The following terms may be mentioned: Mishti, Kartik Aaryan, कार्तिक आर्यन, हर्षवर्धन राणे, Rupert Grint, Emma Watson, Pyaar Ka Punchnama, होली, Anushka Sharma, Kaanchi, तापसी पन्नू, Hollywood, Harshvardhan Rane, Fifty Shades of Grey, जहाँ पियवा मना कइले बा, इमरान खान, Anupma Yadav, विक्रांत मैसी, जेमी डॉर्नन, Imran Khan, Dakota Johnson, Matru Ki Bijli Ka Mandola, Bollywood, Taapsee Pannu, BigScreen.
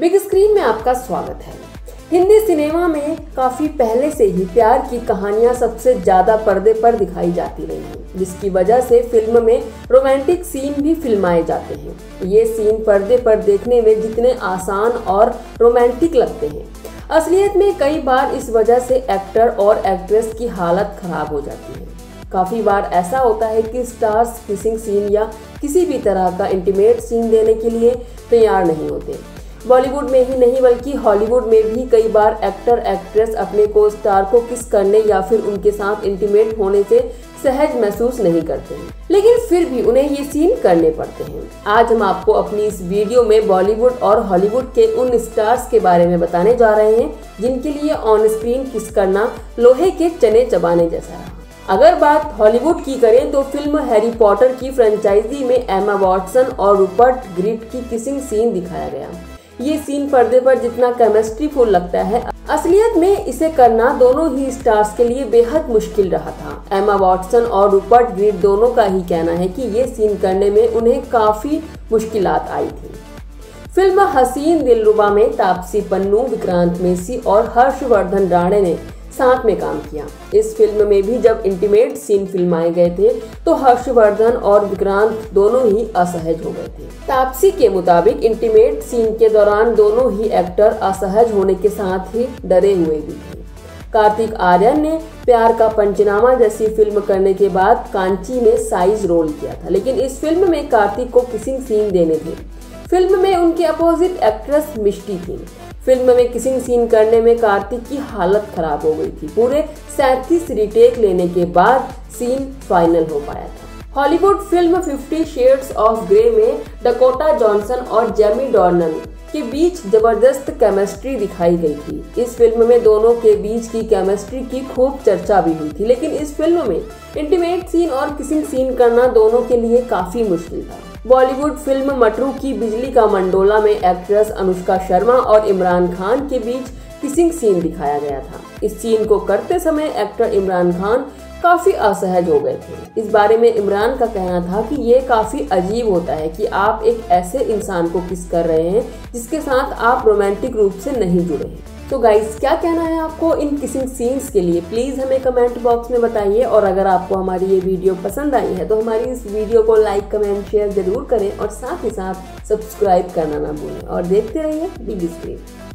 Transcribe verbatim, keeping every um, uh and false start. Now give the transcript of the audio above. Big screen में आपका स्वागत है। हिंदी सिनेमा में काफ़ी पहले से ही प्यार की कहानियां सबसे ज़्यादा पर्दे पर दिखाई जाती रही हैं, जिसकी वजह से फिल्म में रोमांटिक सीन भी फिल्माए जाते हैं। ये सीन पर्दे पर देखने में जितने आसान और रोमांटिक लगते हैं, असलियत में कई बार इस वजह से एक्टर और एक्ट्रेस की हालत खराब हो जाती है। काफ़ी बार ऐसा होता है कि स्टार्स किसिंग सीन या किसी भी तरह का इंटीमेट सीन देने के लिए तैयार नहीं होते। बॉलीवुड में ही नहीं बल्कि हॉलीवुड में भी कई बार एक्टर एक्ट्रेस अपने को स्टार को किस करने या फिर उनके साथ इंटीमेट होने से सहज महसूस नहीं करते हैं, लेकिन फिर भी उन्हें ये सीन करने पड़ते हैं। आज हम आपको अपनी इस वीडियो में बॉलीवुड और हॉलीवुड के उन स्टार्स के बारे में बताने जा रहे हैं जिनके लिए ऑन स्क्रीन किस करना लोहे के चने चबाने जैसा है। अगर बात हॉलीवुड की करें तो फिल्म हैरी पॉटर की फ्रेंचाइजी में एमा वॉटसन और रूपर्ट ग्रिंट की किसिंग सीन दिखाया गया। ये सीन पर्दे पर जितना केमिस्ट्री फुल लगता है, असलियत में इसे करना दोनों ही स्टार्स के लिए बेहद मुश्किल रहा था। एमा वॉटसन और रूपर्ट ग्रिंट दोनों का ही कहना है कि ये सीन करने में उन्हें काफ़ी मुश्किलात आई थी। फिल्म हसीन दिल रुबा में तापसी पन्नू, विक्रांत मैसी और हर्षवर्धन राणे ने साथ में काम किया। इस फिल्म में भी जब इंटीमेट सीन फिल्माए गए थे तो हर्षवर्धन और विक्रांत दोनों ही असहज हो गए थे। तापसी के मुताबिक इंटीमेट सीन के दौरान दोनों ही एक्टर असहज होने के साथ ही डरे हुए भी थे। कार्तिक आर्यन ने प्यार का पंचनामा जैसी फिल्म करने के बाद कांची में साइज रोल किया था, लेकिन इस फिल्म में कार्तिक को किसिंग सीन देने थे। फिल्म में उनके अपोजिट एक्ट्रेस मिष्टी थी। फिल्म में किसिंग सीन करने में कार्तिक की हालत खराब हो गई थी। पूरे सैंतीस रिटेक लेने के बाद सीन फाइनल हो पाया था। Hollywood film Fifty Shades of grey में डकोटा जॉनसन और जेमी डॉर्नन के बीच जबरदस्त केमिस्ट्री दिखाई गई थी। इस फिल्म में दोनों के बीच की केमिस्ट्री की खूब चर्चा भी हुई थी, लेकिन इस फिल्म में इंटीमेट सीन और किसिंग सीन करना दोनों के लिए काफ़ी मुश्किल था। बॉलीवुड फिल्म मटरू की बिजली का मंडोला में एक्ट्रेस अनुष्का शर्मा और इमरान खान के बीच किसिंग सीन दिखाया गया था। इस सीन को करते समय एक्टर इमरान खान काफ़ी असहज हो गए थे। इस बारे में इमरान का कहना था कि ये काफ़ी अजीब होता है कि आप एक ऐसे इंसान को किस कर रहे हैं जिसके साथ आप रोमांटिक रूप से नहीं जुड़े हैं। तो गाइस, क्या कहना है आपको इन किसिंग सीन्स के लिए? प्लीज़ हमें कमेंट बॉक्स में बताइए। और अगर आपको हमारी ये वीडियो पसंद आई है तो हमारी इस वीडियो को लाइक, कमेंट, शेयर ज़रूर करें और साथ ही साथ सब्सक्राइब करना ना भूलें। और देखते रहिए बिग स्क्रीन।